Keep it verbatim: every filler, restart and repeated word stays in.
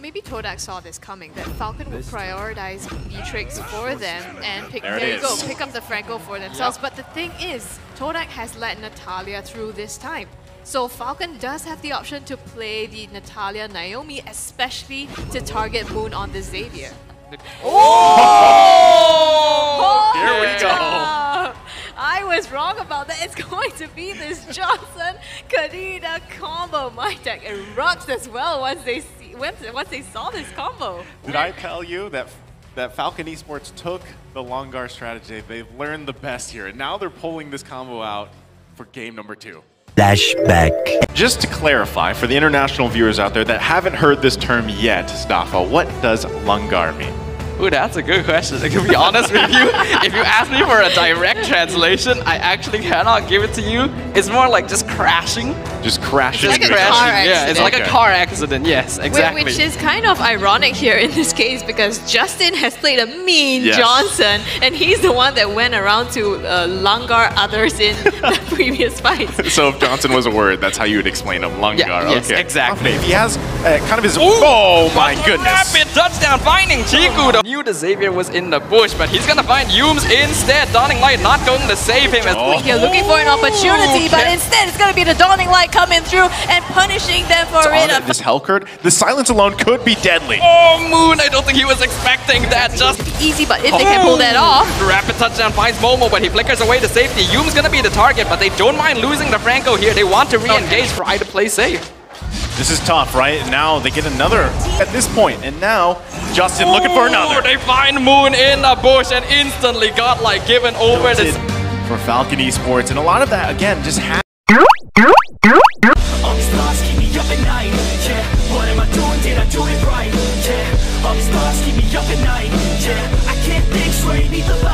maybe Todak saw this coming, that Falcon will prioritize Beatrix for them and pick, there, there you go, pick up the Franco for themselves. Yep. But the thing is, Todak has led Natalia through this time. So Falcon does have the option to play the Natalia Naomi, especially to target Moon on the Xavier. Oh! Oh! Here we go. I was wrong about that. It's going to be this Johnson-Kadita combo. My deck erupts as well once they see once, once they saw this combo. Did I tell you that that Falcon Esports took the Langar strategy? They've learned the best here, and now they're pulling this combo out for game number two. Flashback. Just to clarify for the international viewers out there that haven't heard this term yet, Stafa, what does Langar mean? Ooh, that's a good question. To be honest with you, if you ask me for a direct translation, I actually cannot give it to you. It's more like just crashing. Just crashing. It's like a crashing. car accident. Yeah, it's like okay. a car accident. Yes, exactly. Which is kind of ironic here in this case because Justin has played a mean yes. Johnson, and he's the one that went around to uh, Langar others in the previous fights. So if Johnson was a word, that's how you would explain him. Langar. Yeah, yes, okay. Exactly. He has uh, kind of his. Ooh, oh my goodness! Rapid touchdown finding Chikudo. Knew the Xavier was in the bush, but he's gonna find Yooms instead. Dawning Light not going to save him. Oh. You're looking for an opportunity, but instead it's gonna be the Dawning Light coming through and punishing them for it. it. This Hellcurt, the silence alone could be deadly. Oh, Moon, I don't think he was expecting that. Just easy, but if oh. they can pull that off. Rapid touchdown finds Momo, but he flickers away to safety. Yooms gonna be the target, but they don't mind losing the Franco here. They want to re-engage, okay. try to play safe. This is tough, right? Now they get another at this point, and now Justin Ooh, looking for another. They find Moon in a bush and instantly got like given over this for Falcon Esports, and a lot of that again just happened. All these thoughts keep me up at night. Yeah, I can't think straight.